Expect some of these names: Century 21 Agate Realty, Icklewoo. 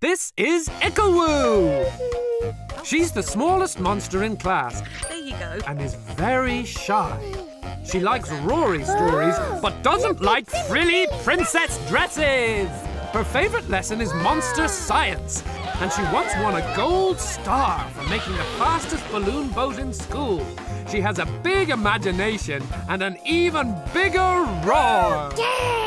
This is Icklewoo. She's the smallest monster in class. There you go. And is very shy. She likes Rory stories, but doesn't like frilly princess dresses. Her favourite lesson is monster science, and she once won a gold star for making the fastest balloon boat in school. She has a big imagination and an even bigger roar. Yeah!